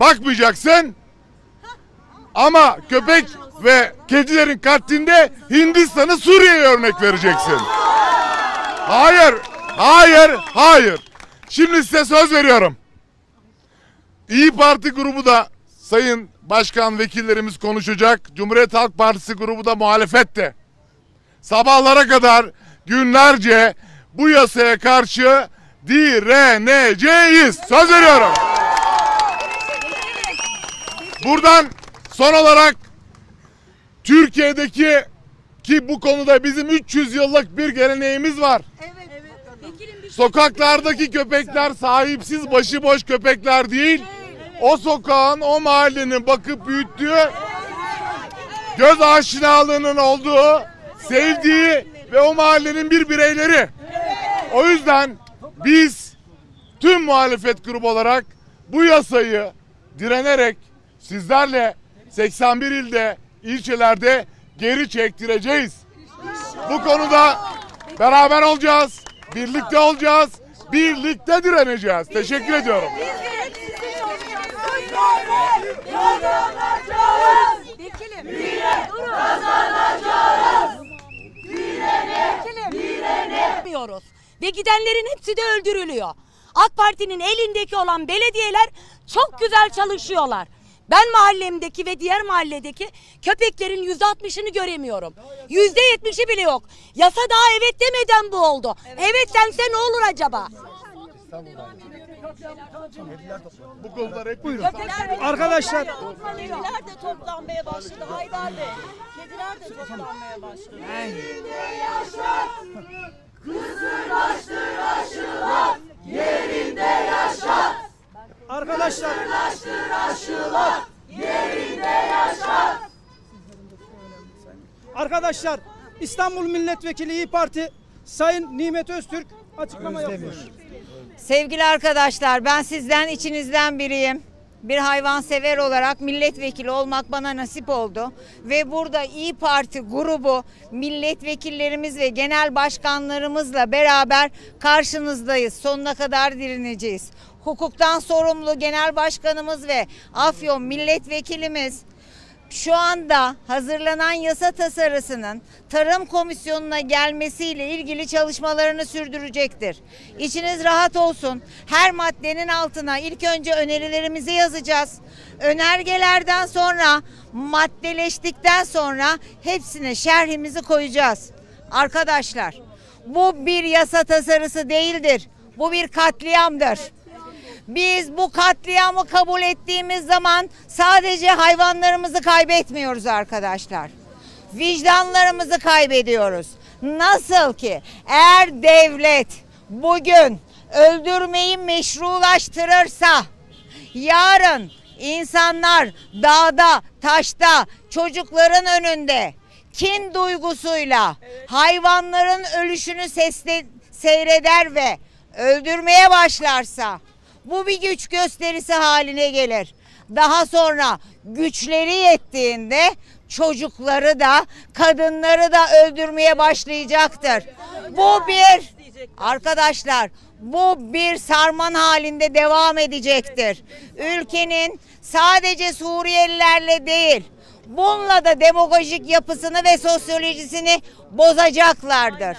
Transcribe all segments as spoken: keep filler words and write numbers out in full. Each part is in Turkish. bakmayacaksın. Ama köpek ve kedilerin katlinde Hindistan'ı Suriye'ye örnek vereceksin. Hayır, hayır, hayır. Şimdi size söz veriyorum. İYİ Parti grubu da sayın başkan vekillerimiz konuşacak. Cumhuriyet Halk Partisi grubu da, muhalefet de. Sabahlara kadar günlerce bu yasaya karşı direneceğiz. Söz veriyorum. Buradan son olarak Türkiye'deki ki bu konuda bizim üç yüz yıllık bir geleneğimiz var. Evet, evet. Sokaklardaki köpekler sahipsiz başıboş köpekler değil. O sokağın, o mahallenin bakıp büyüttüğü, göz aşinalığının olduğu, sevdiği ve o mahallenin bir bireyleri. O yüzden biz tüm muhalefet grubu olarak bu yasayı direnerek sizlerle seksen bir ilde, ilçelerde geri çektireceğiz. Bu konuda beraber olacağız, birlikte olacağız, birlikte direneceğiz. Teşekkür ediyorum. Ve gidenlerin hepsi de öldürülüyor. AK Parti'nin elindeki olan belediyeler çok güzel çalışıyorlar. Ben mahallemdeki ve diğer mahalledeki köpeklerin yüzde altmışını göremiyorum. Yüzde yetmişi bile yok. Yasa daha evet demeden bu oldu. Evet dense ne olur acaba? Bu konular hep buyurun. Arkadaşlar. Kediler de toplanmaya başladı Haydar Bey. Kediler de toplanmaya başladı. Kısırlaştır aşılar, yerinde yaşa. Arkadaşlar. Kısırlaştır aşılar, yerinde yaşa. Arkadaşlar, İstanbul Milletvekili İYİ Parti Sayın Nimet Öztürk açıklama yapıyor. Sevgili arkadaşlar, ben sizden, içinizden biriyim. Bir hayvansever olarak milletvekili olmak bana nasip oldu ve burada İYİ Parti grubu milletvekillerimiz ve genel başkanlarımızla beraber karşınızdayız. Sonuna kadar direneceğiz. Hukuktan sorumlu genel başkanımız ve Afyon milletvekilimiz şu anda hazırlanan yasa tasarısının Tarım Komisyonu'na gelmesiyle ilgili çalışmalarını sürdürecektir. İçiniz rahat olsun. Her maddenin altına ilk önce önerilerimizi yazacağız. Önergelerden sonra, maddeleştikten sonra hepsine şerhimizi koyacağız. Arkadaşlar, bu bir yasa tasarısı değildir. Bu bir katliamdır. Biz bu katliamı kabul ettiğimiz zaman sadece hayvanlarımızı kaybetmiyoruz arkadaşlar. Vicdanlarımızı kaybediyoruz. Nasıl ki eğer devlet bugün öldürmeyi meşrulaştırırsa yarın insanlar dağda, taşta, çocukların önünde kin duygusuyla hayvanların ölüşünü sesle, seyreder ve öldürmeye başlarsa bu bir güç gösterisi haline gelir. Daha sonra güçleri yettiğinde çocukları da, kadınları da öldürmeye başlayacaktır. Bu bir, arkadaşlar, bu bir sarman halinde devam edecektir. Ülkenin sadece Suriyelilerle değil, bununla da demografik yapısını ve sosyolojisini bozacaklardır.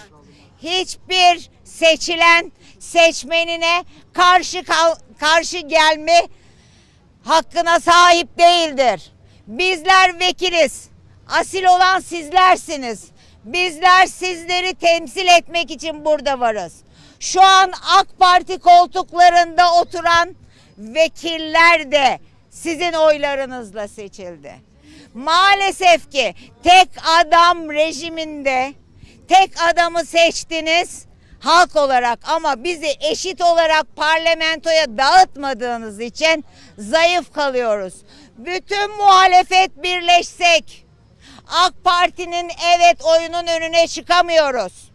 Hiçbir seçilen seçmenine karşı karşı gelme hakkına sahip değildir. Bizler vekiliz. Asil olan sizlersiniz. Bizler sizleri temsil etmek için burada varız. Şu an AK Parti koltuklarında oturan vekiller de sizin oylarınızla seçildi. Maalesef ki tek adam rejiminde tek adamı seçtiniz halk olarak, ama bizi eşit olarak parlamentoya dağıtmadığınız için zayıf kalıyoruz. Bütün muhalefet birleşsek AK Parti'nin evet oyunun önüne çıkamıyoruz.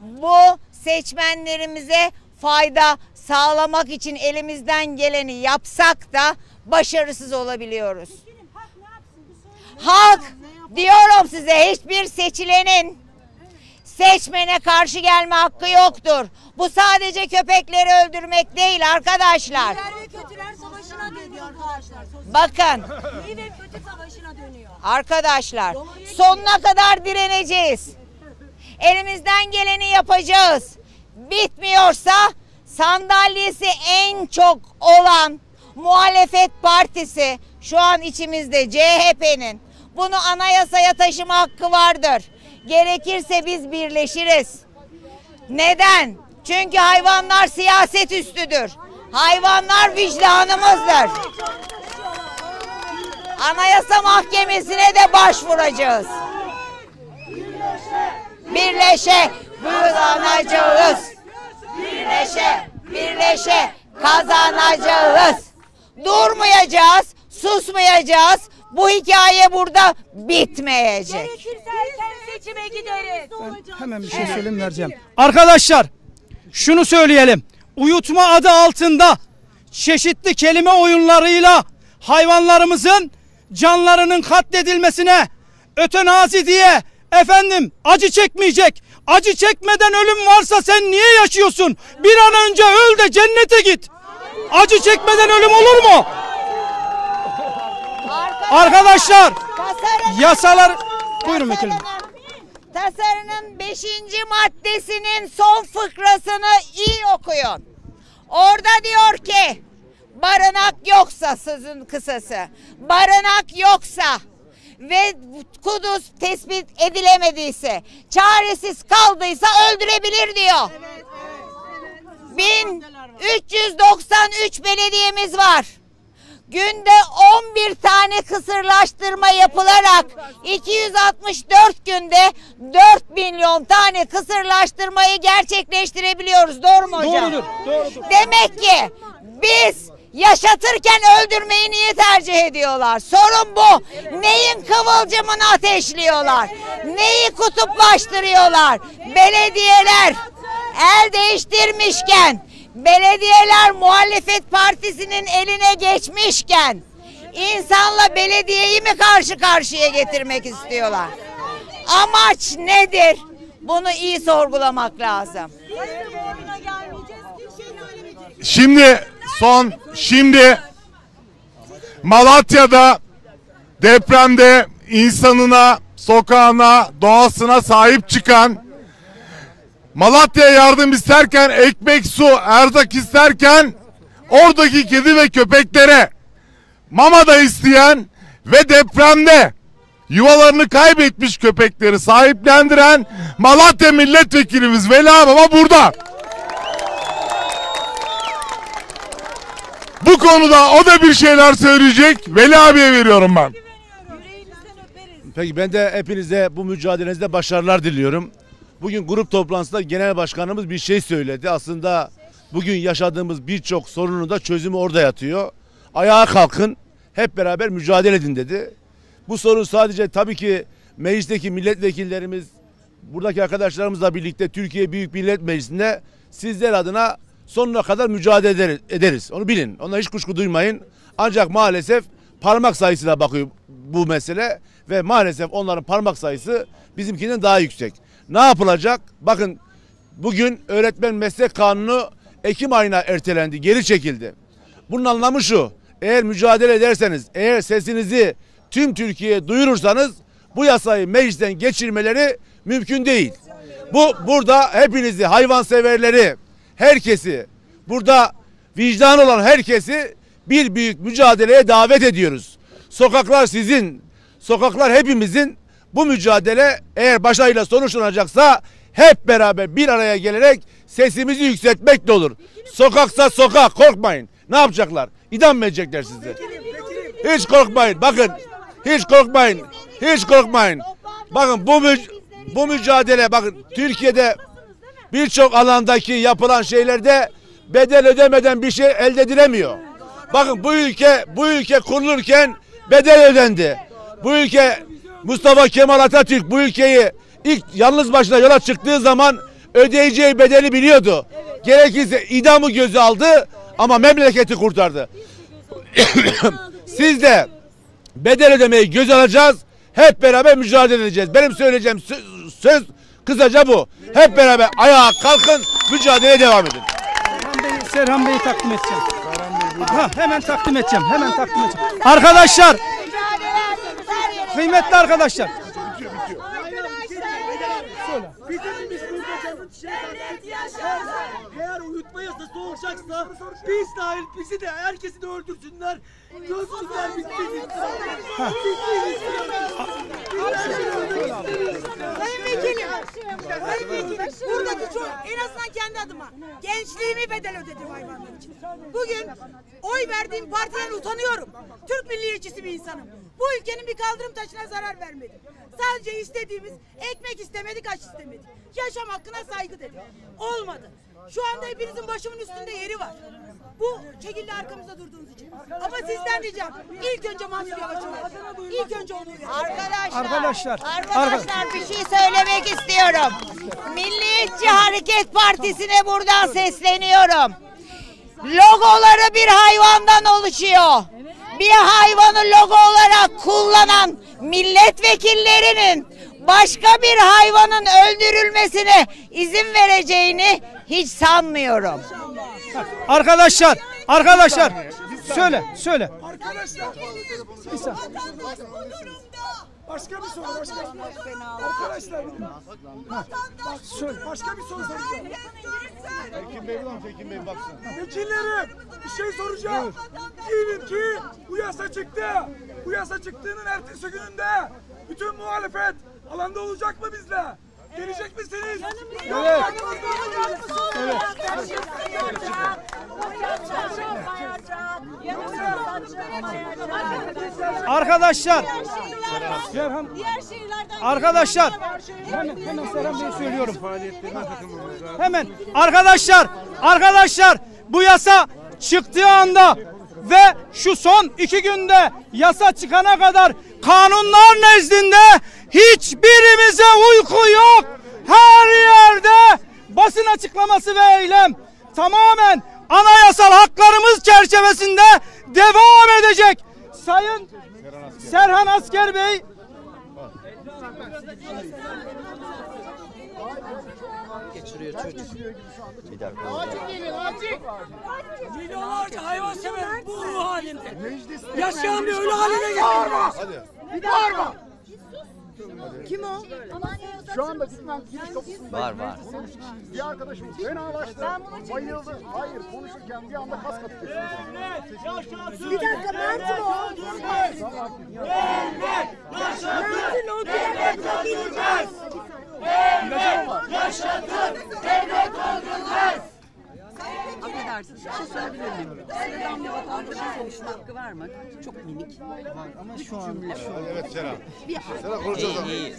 Bu seçmenlerimize fayda sağlamak için elimizden geleni yapsak da başarısız olabiliyoruz. Halk, diyorum size, hiçbir seçilenin seçmene karşı gelme hakkı yoktur. Bu sadece köpekleri öldürmek değil arkadaşlar. İyiler ve kötüler savaşına dönüyor arkadaşlar. Bakın. İyi ve kötü savaşına dönüyor. Arkadaşlar sonuna kadar direneceğiz. Elimizden geleni yapacağız. Bitmiyorsa sandalyesi en çok olan muhalefet partisi şu an içimizde C H P'nin bunu anayasaya taşıma hakkı vardır. Gerekirse biz birleşiriz. Neden? Çünkü hayvanlar siyaset üstüdür. Hayvanlar vicdanımızdır. Anayasa Mahkemesi'ne de başvuracağız. Birleşe kazanacağız. Birleşe, birleşe kazanacağız. Durmayacağız, susmayacağız. Bu hikaye burada bitmeyecek. Gerekirse erken seçime gideriz. Ben hemen bir şey evet. söyleyeyim vereceğim. Arkadaşlar şunu söyleyelim. Uyutma adı altında çeşitli kelime oyunlarıyla hayvanlarımızın canlarının katledilmesine ötenazi diye efendim acı çekmeyecek. Acı çekmeden ölüm varsa sen niye yaşıyorsun? Bir an önce öl de cennete git. Acı çekmeden ölüm olur mu? Arkadaşlar tasarının, yasalar tasarının, buyurun vekilim. Tasarının beşinci maddesinin son fıkrasını iyi okuyun. Orada diyor ki barınak yoksa sözün kısası. Barınak yoksa ve kuduz tespit edilemediyse, çaresiz kaldıysa öldürebilir diyor. Evet, evet, evet. bin üç yüz doksan üç belediyemiz var. Günde on bir tane kısırlaştırma yapılarak iki yüz altmış dört günde dört milyon tane kısırlaştırmayı gerçekleştirebiliyoruz. Doğru mu hocam? Doğrudur, doğrudur. Demek ki biz yaşatırken öldürmeyi niye tercih ediyorlar? Sorun bu. Neyin kıvılcımını ateşliyorlar? Neyi kutuplaştırıyorlar? Belediyeler el değiştirmişken, belediyeler muhalefet partisinin eline geçmişken insanla belediyeyi mi karşı karşıya getirmek istiyorlar? Amaç nedir? Bunu iyi sorgulamak lazım. Şimdi son şimdi Malatya'da depremde insanına, sokağına, doğasına sahip çıkan, Malatya'ya yardım isterken, ekmek, su, erzak isterken oradaki kedi ve köpeklere mama da isteyen ve depremde yuvalarını kaybetmiş köpekleri sahiplendiren Malatya milletvekilimiz Vela Baba burada. Bu konuda o da bir şeyler söyleyecek. Veli abiye veriyorum ben. Peki ben de hepinize bu mücadelenizde başarılar diliyorum. Bugün grup toplantısında genel başkanımız bir şey söyledi. Aslında bugün yaşadığımız birçok sorunun da çözümü orada yatıyor. Ayağa kalkın, hep beraber mücadele edin dedi. Bu sorun sadece tabii ki meclisteki milletvekillerimiz, buradaki arkadaşlarımızla birlikte Türkiye Büyük Millet Meclisi'nde sizler adına sonuna kadar mücadele ederiz. Onu bilin. Ona hiç kuşku duymayın. Ancak maalesef parmak sayısına bakıyor bu mesele ve maalesef onların parmak sayısı bizimkinden daha yüksek. Ne yapılacak? Bakın bugün öğretmen meslek kanunu Ekim ayına ertelendi, geri çekildi. Bunun anlamı şu: eğer mücadele ederseniz, eğer sesinizi tüm Türkiye'ye duyurursanız bu yasayı meclisten geçirmeleri mümkün değil. Bu burada hepinizi, hayvanseverleri, herkesi, burada vicdan olan herkesi bir büyük mücadeleye davet ediyoruz. Sokaklar sizin, sokaklar hepimizin. Bu mücadele eğer başarıyla sonuçlanacaksa hep beraber bir araya gelerek sesimizi yükseltmek de olur. Sokaksa sokak, korkmayın. Ne yapacaklar? İdam edecekler sizi. Hiç korkmayın. Bakın, hiç korkmayın. Hiç korkmayın. Bakın bu müc bu mücadele, bakın Türkiye'de birçok alandaki yapılan şeylerde bedel ödemeden bir şey elde edilemiyor. Bakın bu ülke bu ülke kurulurken bedel ödendi. Bu ülke, Mustafa Kemal Atatürk bu ülkeyi ilk yalnız başına yola çıktığı zaman ödeyeceği bedeli biliyordu. Gerekirse idamı göze aldı ama memleketi kurtardı. Siz de bedel ödemeyi göze alacağız. Hep beraber mücadele edeceğiz. Benim söyleyeceğim söz, söz Kısaca bu. Hep beraber ayağa kalkın, mücadeleye devam edin. Serhan Bey'i Serhan Bey'i takdim edeceğim. Ha, hemen takdim edeceğim. Hemen takdim edeceğim. Arkadaşlar, kıymetli arkadaşlar. Bizim biz burada şey eğer uyutma yasası soğukacaksa biz dahil bizi de herkesi de öldürsünler. Görsünler biz bizi. Sayın Vekilim, Sayın Vekilim, buradaki çok en azından kendi adıma gençliğimi bedel ödedim hayvanlar için. Bugün oy verdiğim partiden utanıyorum. Türk milliyetçisi bir insanım. Bu ülkenin bir kaldırım taşına zarar vermedim. Sadece istediğimiz ekmek istemedik, aç istemedik. Yaşam hakkına saygı dedik. Olmadı. Şu anda hepinizin başımın üstünde yeri var. Bu şekilde arkamızda durduğunuz için. Ama sizden diyeceğim. İlk önce Mansur Yavaş'ı verin. İlk önce onu verin. Arkadaşlar, arkadaşlar, arkadaşlar bir şey söylemek istiyorum. Milliyetçi Hareket Partisi'ne buradan sesleniyorum. Logoları bir hayvandan oluşuyor. Bir hayvanı logo olarak kullanan milletvekillerinin başka bir hayvanın öldürülmesine izin vereceğini hiç sanmıyorum. Arkadaşlar, arkadaşlar, söyle, söyle. Arkadaşlar, bir saniye. Başka bir soru, başka bir soru. Arkadaşlar, söyle. Başka bir soru soracağım. Tekin Bey, ulan Tekin Bey baksın. Vekillerim, bir şey soracağım. Diyelim ki bu yasa çıktı. Bu yasa çıktığının ertesi gününde bütün muhalefet alanda olacak mı bizle? Gelecek misiniz? Evet. Arkadaşlar, Serhan, arkadaşlar, hemen hemen Serhan Bey'e söylüyorum. Hemen arkadaşlar, arkadaşlar, bu yasa çıktığı anda ve şu son iki günde yasa çıkana kadar kanunlar nezdinde hiçbirimize uyku yok. Her yerde basın açıklaması ve eylem tamamen anayasal haklarımız çerçevesinde devam edecek. Sayın Serhan Asker Bey, geçiriyor çocuk. Bir dakika. Acil gelin, acil. Milyonlarca hayvan sever bu ruh halinde. Yaşayan bir ölü haline geldi. Bağırma. Bağırma. Kim o? Şu anda gitmem giriş kapısında. Var var. Bir arkadaşımız fenalaştı. Bayıldı. Hayır, konuşurken bir anda kas katı kesildi. Bir dakika, Mert'in o. Mert'in o. Devlet öldürmez. Devlet yaşatır. Devlet öldürmez. Affedersiniz, bir şey söyleyebilir miyim? Selamlı vatandaşın konuşma hakkı var mı? Çok minik. Var ama şu an... Evet Serhan. Serhan konuşacağız ama. İyi,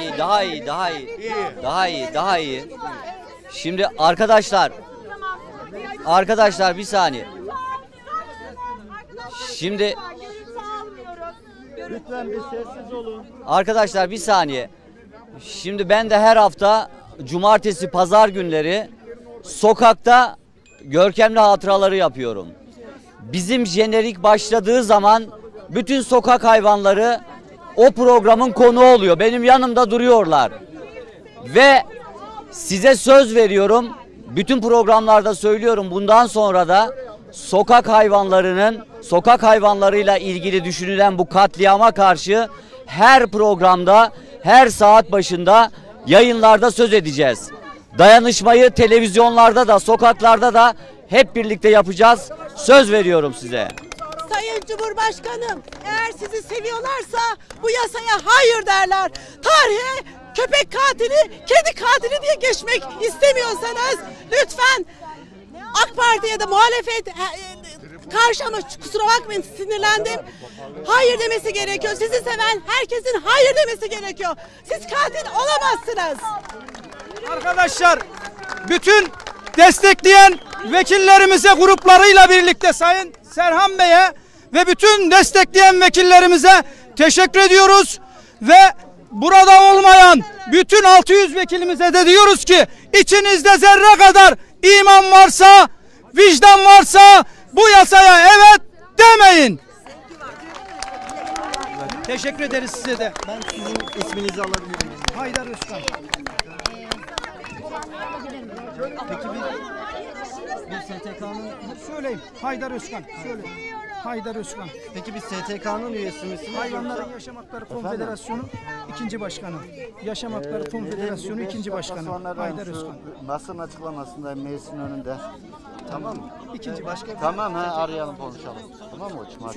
iyi. Daha iyi, daha iyi. Daha iyi, daha iyi. Şimdi arkadaşlar... Arkadaşlar bir saniye. Şimdi... Lütfen bir sessiz olun. Arkadaşlar bir saniye. Şimdi ben de her hafta cumartesi, pazar günleri sokakta görkemli hatıraları yapıyorum. Bizim jenerik başladığı zaman bütün sokak hayvanları o programın konuğu oluyor. Benim yanımda duruyorlar. Ve size söz veriyorum. Bütün programlarda söylüyorum. Bundan sonra da sokak hayvanlarının, sokak hayvanlarıyla ilgili düşünülen bu katliama karşı her programda, her saat başında yayınlarda söz edeceğiz. Dayanışmayı televizyonlarda da, sokaklarda da hep birlikte yapacağız. Söz veriyorum size. Sayın Cumhurbaşkanım, eğer sizi seviyorlarsa bu yasaya hayır derler. Tarihe köpek katili, kedi katili diye geçmek istemiyorsanız lütfen AK Parti'ye de muhalefet karşı, ama kusura bakmayın sinirlendim. Hayır demesi gerekiyor. Sizi seven herkesin hayır demesi gerekiyor. Siz katil olamazsınız. Arkadaşlar, bütün destekleyen vekillerimize gruplarıyla birlikte Sayın Serhan Bey'e ve bütün destekleyen vekillerimize teşekkür ediyoruz. Ve burada olmayan bütün altı yüz vekilimize de diyoruz ki içinizde zerre kadar iman varsa, vicdan varsa bu yasaya evet demeyin. Teşekkür ederiz size de. Ben sizin isminizi alabilirim. Haydar Özkan. Peki bir S T K'nın söyleyeyim. Haydar Özkan. Söyle. Haydar Özkan. Peki bir S T K'nın üyesi misin? Hayvanların Yaşamakları Konfederasyonu ikinci başkanı. Yaşam Hakları Konfederasyonu ee, ikinci başkanı. Haydar Özkan. Basın açıklamasında meclisin önünde. Tamam mı? İkinci başkan. Tamam ha, arayalım konuşalım. Tamam mı?